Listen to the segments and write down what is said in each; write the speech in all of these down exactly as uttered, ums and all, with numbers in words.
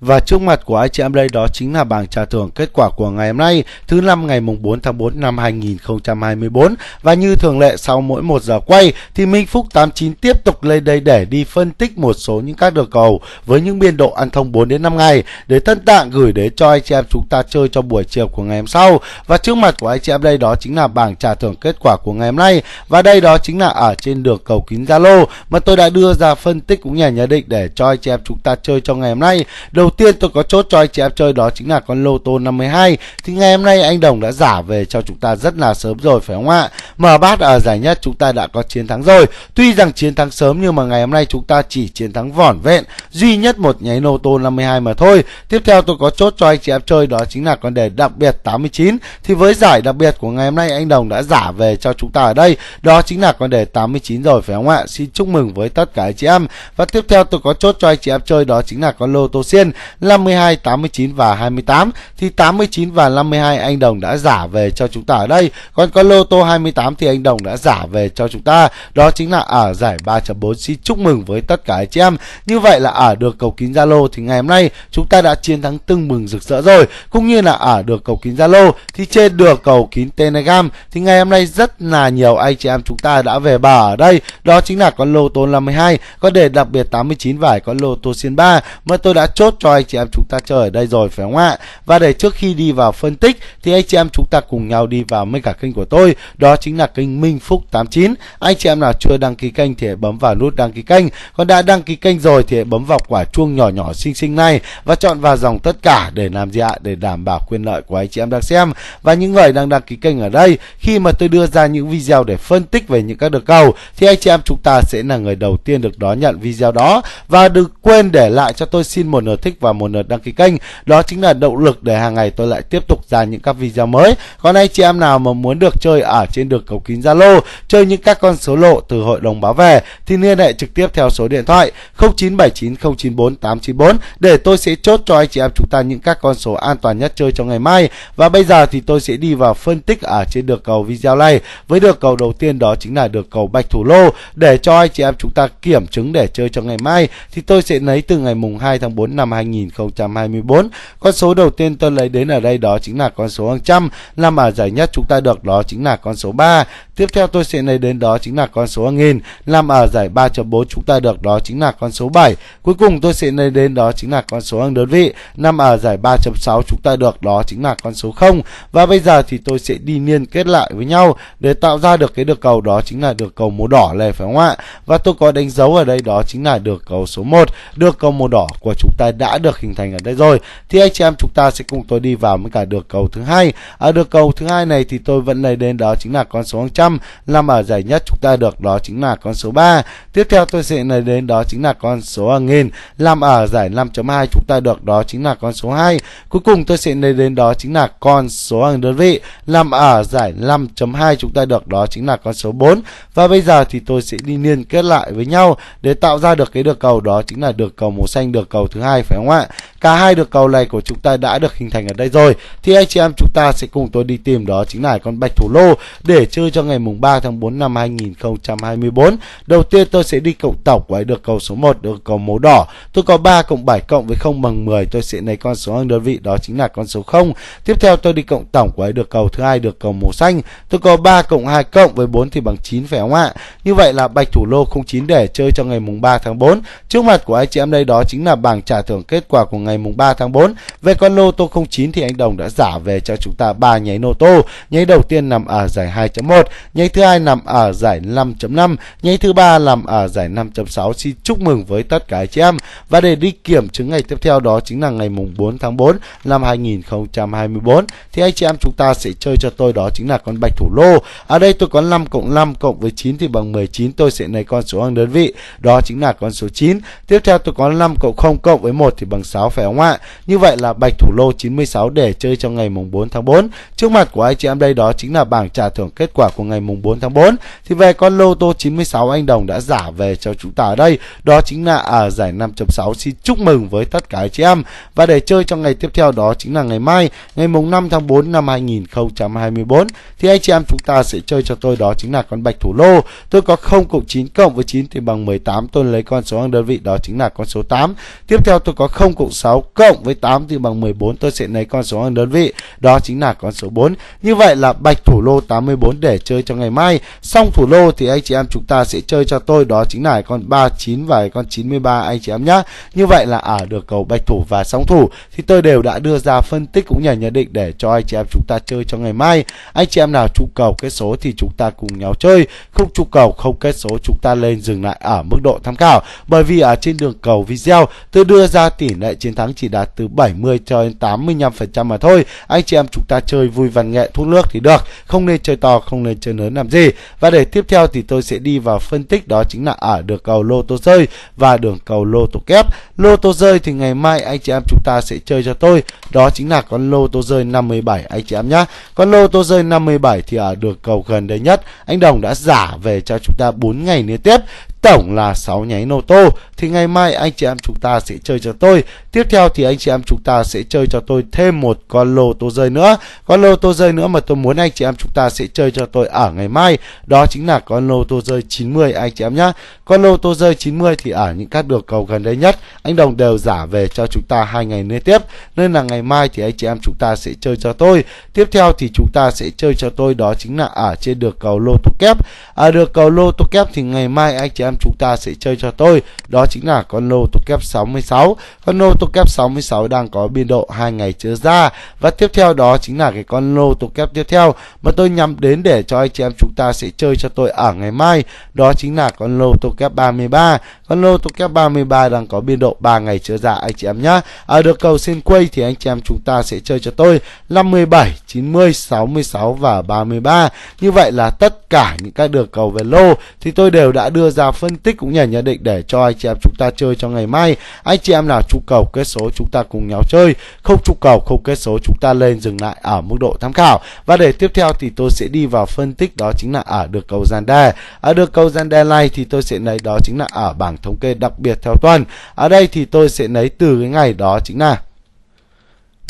Và trước mặt của anh chị em đây đó chính là bảng trả thưởng kết quả của ngày hôm nay, thứ năm ngày mùng bốn tháng bốn năm hai nghìn không trăm hai mươi bốn. Và như thường lệ sau mỗi một giờ quay thì Minh Phúc tám chín tiếp tục lên đây để đi phân tích một số những các đường cầu với những biên độ ăn thông bốn đến năm ngày để thân tạng gửi đến cho anh chị em chúng ta chơi cho buổi chiều của ngày hôm sau. Và trước mặt của anh chị em đây đó chính là bảng trả thưởng kết quả của ngày hôm nay, và đây đó chính là ở trên đường cầu kín Zalo mà tôi đã đưa ra phân tích cũng nhà nhà định để cho anh chị em chúng ta chơi cho ngày hôm nay. Đầu tiên tôi có chốt cho anh chị em chơi đó chính là con lô tô năm mươi hai. Thì ngày hôm nay anh Đồng đã giả về cho chúng ta rất là sớm rồi phải không ạ? Mở bát ở giải nhất chúng ta đã có chiến thắng rồi. Tuy rằng chiến thắng sớm nhưng mà ngày hôm nay chúng ta chỉ chiến thắng vỏn vẹn duy nhất một nháy lô tô năm mươi hai mà thôi. Tiếp theo tôi có chốt cho anh chị em chơi đó chính là con đề đặc biệt tám mươi chín. Thì với giải đặc biệt của ngày hôm nay anh Đồng đã giả về cho chúng ta ở đây đó chính là con đề tám mươi chín rồi phải không ạ? Xin chúc mừng với tất cả anh chị em. Và tiếp theo tôi có chốt cho anh chị em chơi đó chính là con lô tô xiên năm mươi hai, tám mươi chín và hai mươi tám. Thì tám mươi chín và năm mươi hai anh Đồng đã giả về cho chúng ta ở đây. Còn con lô tô hai mươi tám thì anh Đồng đã giả về cho chúng ta đó chính là ở giải ba chấm bốn. Xin chúc mừng với tất cả anh chị em. Như vậy là ở được cầu kín Zalo thì ngày hôm nay chúng ta đã chiến thắng tưng bừng rực rỡ rồi. Cũng như là ở được cầu kín Zalo thì trên được cầu kín Telegram thì ngày hôm nay rất là nhiều anh chị em chúng ta đã về bờ ở đây. Đó chính là con lô tô năm mươi hai, con đề đặc biệt tám mươi chín và con lô tô xiên ba mà tôi đã chốt cho anh chị em chúng ta chơi ở đây rồi phải không ạ? Và để trước khi đi vào phân tích thì anh chị em chúng ta cùng nhau đi vào mấy cả kênh của tôi, đó chính là kênh Minh Phúc tám chín. Anh chị em nào chưa đăng ký kênh thì hãy bấm vào nút đăng ký kênh, còn đã đăng ký kênh rồi thì hãy bấm vào quả chuông nhỏ nhỏ xinh xinh này và chọn vào dòng tất cả để làm gì ạ? Để đảm bảo quyền lợi của anh chị em đang xem. Và những người đang đăng ký kênh ở đây, khi mà tôi đưa ra những video để phân tích về những các đường cầu thì anh chị em chúng ta sẽ là người đầu tiên được đón nhận video đó. Và đừng quên để lại cho tôi xin một lượt thích và một lượt đăng ký kênh, đó chính là động lực để hàng ngày tôi lại tiếp tục ra những các video mới. Còn anh chị em nào mà muốn được chơi ở trên đường cầu kín Zalo, chơi những các con số lộ từ hội đồng báo về thì liên hệ trực tiếp theo số điện thoại không chín bảy chín không chín bốn tám chín bốn để tôi sẽ chốt cho anh chị em chúng ta những các con số an toàn nhất chơi trong ngày mai. Và bây giờ thì tôi sẽ đi vào phân tích ở trên đường cầu video này với đường cầu đầu tiên đó chính là đường cầu bạch thủ lô. Để cho anh chị em chúng ta kiểm chứng để chơi cho ngày mai thì tôi sẽ lấy từ ngày mùng hai tháng bốn năm hai nghìn không trăm hai mươi bốn. Con số đầu tiên tôi lấy đến ở đây đó chính là con số hàng trăm, nằm ở giải nhất chúng ta được đó chính là con số ba. Tiếp theo tôi sẽ lấy đến đó chính là con số hàng nghìn, nằm ở giải ba chấm bốn chúng ta được đó chính là con số bảy. Cuối cùng tôi sẽ lấy đến đó chính là con số hàng đơn vị, nằm ở giải ba chấm sáu chúng ta được đó chính là con số không. Và bây giờ thì tôi sẽ đi liên kết lại với nhau để tạo ra được cái đường cầu đó chính là đường cầu màu đỏ này phải không ạ? Và tôi có đánh dấu ở đây đó chính là đường cầu số một. Đường cầu màu đỏ của chúng ta đã được hình thành ở đây rồi. Thì anh chị em chúng ta sẽ cùng tôi đi vào với cả đường cầu thứ hai. Ở đường cầu thứ hai này thì tôi vẫn lấy đến đó chính là con số một trăm, nằm ở giải nhất chúng ta được đó chính là con số ba. Tiếp theo tôi sẽ lấy đến đó chính là con số một nghìn, nằm ở giải năm chấm hai chúng ta được đó chính là con số hai. Cuối cùng tôi sẽ lấy đến đó chính là con số đơn vị, nằm ở giải năm chấm hai chúng ta được đó chính là con số bốn. Và bây giờ thì tôi sẽ đi liên kết lại với nhau để tạo ra được cái đường cầu đó chính là đường cầu màu xanh, đường cầu thứ hai phải không ạ? Cả hai đường cầu này của chúng ta đã được hình thành ở đây rồi. Thì anh chị em chúng ta sẽ cùng tôi đi tìm đó chính là con bạch thủ lô để chơi cho ngày mùng ba tháng bốn năm hai nghìn không trăm hai mươi bốn. Đầu tiên tôi sẽ đi cộng tổng với đường cầu số một, đường cầu màu đỏ. Tôi có ba cộng bảy cộng với không bằng mười, tôi sẽ lấy con số hàng đơn vị đó chính là con số không. Tiếp theo tôi đi cộng tổng với đường cầu thứ hai, đường cầu màu xanh. Tôi có ba cộng hai cộng với bốn thì bằng chín phải không ạ? Như vậy là bạch thủ lô không chín để chơi cho ngày mùng ba tháng bốn. Trước mặt của anh chị em đây đó chính là bảng trả thưởng kết quả của ngày mùng ba tháng bốn. Về con lô tô không chín thì anh Đồng đã giả về cho chúng ta ba nháy lô tô. Nháy đầu tiên nằm ở giải hai chấm một, nháy thứ hai nằm ở giải năm chấm năm, nháy thứ ba nằm ở giải năm chấm sáu. Xin chúc mừng với tất cả anh chị em. Và để đi kiểm chứng ngày tiếp theo đó chính là ngày mùng bốn tháng bốn năm hai nghìn không trăm hai mươi bốn thì anh chị em chúng ta sẽ chơi cho tôi đó chính là con bạch thủ lô. Ở đây tôi có năm cộng năm cộng với chín thì bằng mười chín, tôi sẽ lấy con số hàng đơn vị đó chính là con số chín. Tiếp theo tôi có năm cộng không cộng với một thì bằng sáu phải không ạ? Như vậy là bạch thủ lô chín mươi sáu để chơi trong ngày mùng bốn tháng bốn. Trước mặt của anh chị em đây đó chính là bảng trả thưởng kết quả của ngày mùng bốn tháng bốn. Thì về con lô tô chín mươi sáu anh Đồng đã giả về cho chúng ta ở đây đó chính là ở giải năm chấm sáu. Xin chúc mừng với tất cả anh chị em. Và để chơi trong ngày tiếp theo đó chính là ngày mai, ngày mùng năm tháng bốn năm hai nghìn không trăm hai mươi bốn thì anh chị em chúng ta sẽ chơi cho tôi đó chính là con bạch thủ lô. Tôi có không cộng chín cộng với chín thì bằng mười tám, tôi lấy con số hàng đơn vị đó chính là con số tám. Tiếp theo tôi có không cộng sáu sáu cộng với tám thì bằng mười bốn. Tôi sẽ lấy con số hàng đơn vị, đó chính là con số bốn. Như vậy là bạch thủ lô tám mươi bốn để chơi cho ngày mai. Xong thủ lô thì anh chị em chúng ta sẽ chơi cho tôi, đó chính là con ba mươi chín và con chín mươi ba anh chị em nhá. Như vậy là ở được cầu bạch thủ và song thủ thì tôi đều đã đưa ra phân tích cũng như nhận định để cho anh chị em chúng ta chơi cho ngày mai. Anh chị em nào trúng cầu kết số thì chúng ta cùng nhau chơi, không trúng cầu không kết số chúng ta lên dừng lại ở mức độ tham khảo. Bởi vì ở trên đường cầu video tôi đưa ra tỷ lệ chiến thắng chỉ đạt từ bảy mươi cho đến tám mươi lăm phần trăm mà thôi. Anh chị em chúng ta chơi vui văn nghệ thuốc nước thì được, không nên chơi to, không nên chơi lớn làm gì. Và để tiếp theo thì tôi sẽ đi vào phân tích, đó chính là ở đường cầu lô tô rơi và đường cầu lô tô kép. Lô tô rơi thì ngày mai anh chị em chúng ta sẽ chơi cho tôi, đó chính là con lô tô rơi năm mươi bảy anh chị em nhá. Con lô tô rơi năm mươi bảy thì ở đường cầu gần đây nhất anh Đồng đã giả về cho chúng ta bốn ngày liên tiếp, tổng là sáu nháy nô tô, thì ngày mai anh chị em chúng ta sẽ chơi cho tôi. Tiếp theo thì anh chị em chúng ta sẽ chơi cho tôi thêm một con lô tô rơi nữa. Con lô tô rơi nữa mà tôi muốn anh chị em chúng ta sẽ chơi cho tôi ở ngày mai, đó chính là con lô tô rơi chín mươi anh chị em nhá. Con lô tô rơi chín mươi thì ở những các đường cầu gần đây nhất anh Đồng đều giả về cho chúng ta hai ngày liên tiếp, nên là ngày mai thì anh chị em chúng ta sẽ chơi cho tôi. Tiếp theo thì chúng ta sẽ chơi cho tôi, đó chính là ở trên đường cầu lô tô kép. Ở đường cầu lô tô kép thì ngày mai anh chị em chúng ta sẽ chơi cho tôi, đó chính là con lô tô kép sáu mươi sáu. Con lô tô kép sáu mươi sáu đang có biên độ hai ngày chưa ra. Và tiếp theo đó chính là cái con lô tô kép tiếp theo mà tôi nhắm đến để cho anh chị em chúng ta sẽ chơi cho tôi ở ngày mai, đó chính là con lô tô kép ba mươi ba. Con lô tô kép ba mươi ba đang có biên độ ba ngày chưa ra anh chị em nhá. Ở được cầu sen quay thì anh chị em chúng ta sẽ chơi cho tôi năm mươi bảy, chín mươi, sáu mươi sáu và ba mươi ba. Như vậy là tất cả những các đường cầu về lô thì tôi đều đã đưa ra phân tích cũng như nhận định để cho anh chị em chúng ta chơi cho ngày mai. Anh chị em nào trúng cầu kết số chúng ta cùng nhau chơi, không trúng cầu không kết số chúng ta lên dừng lại ở mức độ tham khảo. Và để tiếp theo thì tôi sẽ đi vào phân tích, đó chính là ở được cầu gian đề. Ở được cầu gian đề này thì tôi sẽ lấy đó chính là ở bảng thống kê đặc biệt theo tuần. Ở đây thì tôi sẽ lấy từ cái ngày đó chính là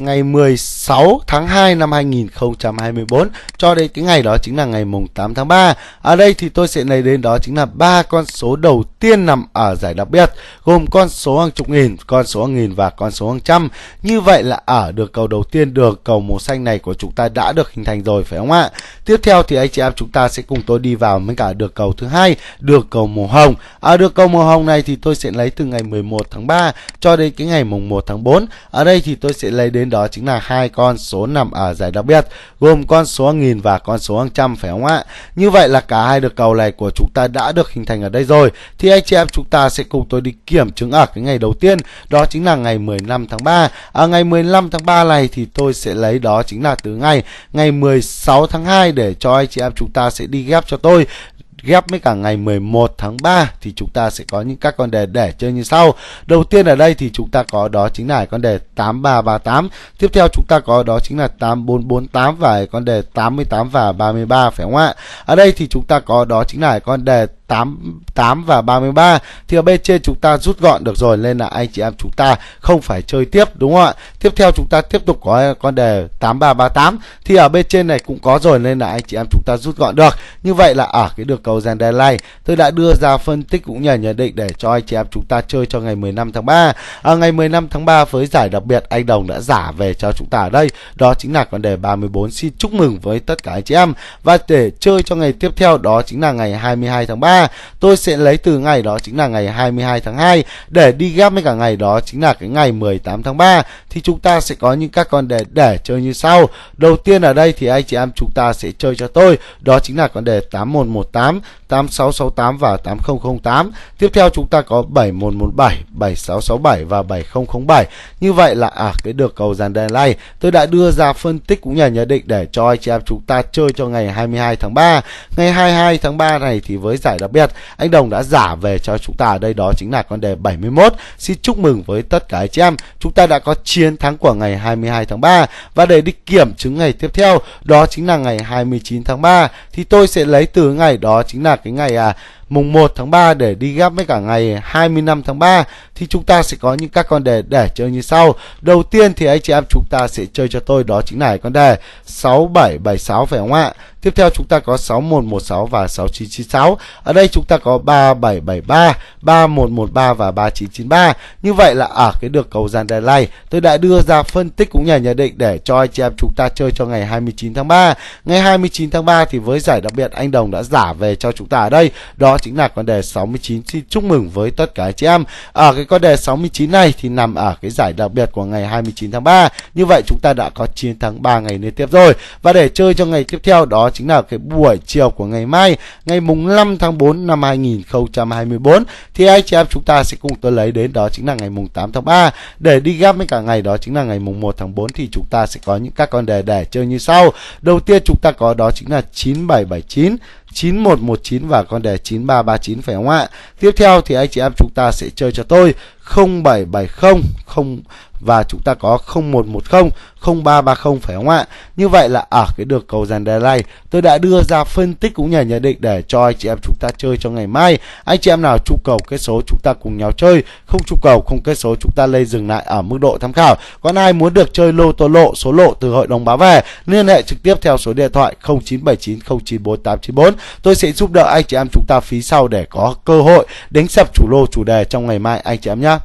ngày mười sáu tháng hai năm hai nghìn không trăm hai mươi bốn cho đến cái ngày đó chính là ngày mùng tám tháng ba. Ở đây thì tôi sẽ lấy đến đó chính là ba con số đầu tiên nằm ở giải đặc biệt, gồm con số hàng chục nghìn, con số hàng nghìn và con số hàng trăm. Như vậy là ở được cầu đầu tiên đường cầu màu xanh này của chúng ta đã được hình thành rồi phải không ạ? Tiếp theo thì anh chị em chúng ta sẽ cùng tôi đi vào với cả được cầu thứ hai, được cầu màu hồng. Ở được cầu màu hồng này thì tôi sẽ lấy từ ngày mười một tháng ba cho đến cái ngày mùng một tháng tư. Ở đây thì tôi sẽ lấy đến đó chính là hai con số nằm ở giải đặc biệt, gồm con số hàng nghìn và con số hàng trăm phải không ạ? Như vậy là cả hai đường cầu này của chúng ta đã được hình thành ở đây rồi. Thì anh chị em chúng ta sẽ cùng tôi đi kiểm chứng ở cái ngày đầu tiên, đó chính là ngày mười lăm tháng ba. Ở ngày mười lăm tháng ba này thì tôi sẽ lấy đó chính là từ ngày ngày mười sáu tháng hai để cho anh chị em chúng ta sẽ đi ghép cho tôi, ghép với cả ngày mười một tháng ba thì chúng ta sẽ có những các con đề để chơi như sau. Đầu tiên ở đây thì chúng ta có đó chính là con đề tám ba ba tám. Tiếp theo chúng ta có đó chính là tám bốn bốn tám và con đề tám mươi tám và ba mươi ba phải không ạ? Ở đây thì chúng ta có đó chính là con đề tám mươi tám và ba mươi ba. Thì ở bên trên chúng ta rút gọn được rồi nên là anh chị em chúng ta không phải chơi tiếp đúng không ạ? Tiếp theo chúng ta tiếp tục có con đề tám ba ba tám. Thì ở bên trên này cũng có rồi nên là anh chị em chúng ta rút gọn được. Như vậy là ở cái đường cầu gian đề này tôi đã đưa ra phân tích cũng như nhận định để cho anh chị em chúng ta chơi cho ngày mười lăm tháng ba. Ở à, ngày mười lăm tháng ba với giải đặc biệt anh Đồng đã giả về cho chúng ta ở đây, đó chính là con đề ba mươi bốn. Xin chúc mừng với tất cả anh chị em. Và để chơi cho ngày tiếp theo đó chính là ngày hai mươi hai tháng ba. Tôi sẽ lấy từ ngày đó chính là ngày hai mươi hai tháng hai để đi ghép với cả ngày đó chính là cái ngày mười tám tháng ba. Thì chúng ta sẽ có những các con đề để chơi như sau. Đầu tiên ở đây thì anh chị em chúng ta sẽ chơi cho tôi, đó chính là con đề tám một một tám, tám sáu sáu tám và tám không không tám. Tiếp theo chúng ta có bảy một một bảy, bảy sáu sáu bảy và bảy không không bảy. Như vậy là à, cái đường cầu dàn đề này tôi đã đưa ra phân tích cũng như là nhận định để cho anh chị em chúng ta chơi cho ngày hai mươi hai tháng ba. Ngày hai mươi hai tháng ba này thì với giải đặc biệt anh Đồng đã giả về cho chúng ta ở đây, đó chính là con đề bảy mươi mốt. Xin chúc mừng với tất cả anh chị em. Chúng ta đã có chiến thắng của ngày hai mươi hai tháng ba. Và để đi kiểm chứng ngày tiếp theo, đó chính là ngày hai mươi chín tháng ba. Thì tôi sẽ lấy từ ngày đó chính là cái ngày à mùng một tháng ba để đi ghép với cả ngày hai mươi lăm tháng ba thì chúng ta sẽ có những các con đề để chơi như sau. Đầu tiên thì anh chị em chúng ta sẽ chơi cho tôi đó chính là con đề sáu bảy bảy sáu, phải không ạ? Tiếp theo chúng ta có sáu một một sáu và sáu chín chín sáu. Ở đây chúng ta có ba bảy bảy ba, ba một một ba và ba chín chín ba. Như vậy là ở cái được cầu dàn đề này, tôi đã đưa ra phân tích cũng như là nhận định để cho anh chị em chúng ta chơi cho ngày hai mươi chín tháng ba. Ngày hai mươi chín tháng ba thì với giải đặc biệt anh Đồng đã giả về cho chúng ta ở đây, đó chính là con đề sáu mươi chín. Xin chúc mừng với tất cả anh chị em. Ở cái con đề sáu mươi chín này thì nằm ở cái giải đặc biệt của ngày hai mươi chín tháng ba. Như vậy chúng ta đã có chín tháng ba ngày liên tiếp rồi. Và để chơi cho ngày tiếp theo đó chính là cái buổi chiều của ngày mai, ngày mùng năm tháng bốn năm hai nghìn không trăm hai mươi bốn thì anh chị em chúng ta sẽ cùng tôi lấy đến đó chính là ngày mùng tám tháng ba để đi ghép với cả ngày đó chính là ngày mùng một tháng bốn thì chúng ta sẽ có những các con đề để chơi như sau. Đầu tiên chúng ta có đó chính là chín bảy bảy chín, chín một một chín và con đề chín ba ba chín, phải không ạ? Tiếp theo thì anh chị em chúng ta sẽ chơi cho tôi không bảy bảy không không và chúng ta có không một một không, không ba ba không, phải không ạ? Như vậy là ở cái được cầu dàn đề này, tôi đã đưa ra phân tích cũng như là nhận định để cho anh chị em chúng ta chơi cho ngày mai. Anh chị em nào trúng cầu kết số chúng ta cùng nhau chơi, không trúng cầu không kết số chúng ta lên dừng lại ở mức độ tham khảo. Còn ai muốn được chơi lô tô lộ, số lộ từ hội đồng báo về, liên hệ trực tiếp theo số điện thoại không chín bảy chín không chín bốn tám chín bốn. Tôi sẽ giúp đỡ anh chị em chúng ta phí sau để có cơ hội đánh sập chủ lô chủ đề trong ngày mai anh chị em nhé.